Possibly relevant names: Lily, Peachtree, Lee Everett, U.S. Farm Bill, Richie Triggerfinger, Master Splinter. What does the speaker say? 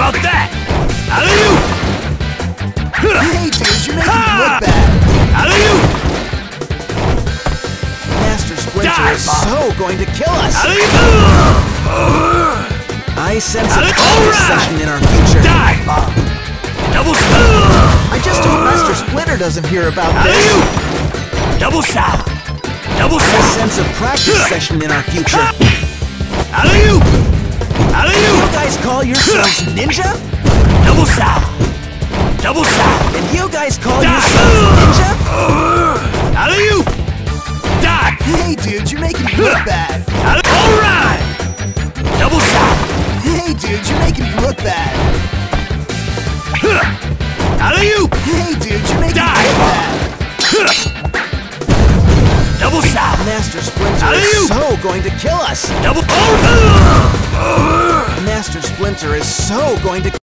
about that? Alley-oop! Hey, dude, you're making me look bad. Alley-oop! Master Splinter is so going to kill us. Alley-oop! I sense a recession in our future. Die! Double stop! I just hope Master Splinter doesn't hear about this. Double stop! Double stop! I sense a practice session in our future. Alley-oop! You guys call yourselves ninja? Double stop! Double stop! And you guys call yourselves ninja? Alley-oop! Die! Hey, dude, you're making me look bad. Alright! Double stop! Hey, dude, you're making me look bad. Alley-oop! Hey, dude, you're making me look bad. Double stop! Master Splinter is so going to kill us. Double... Master Splinter is so going to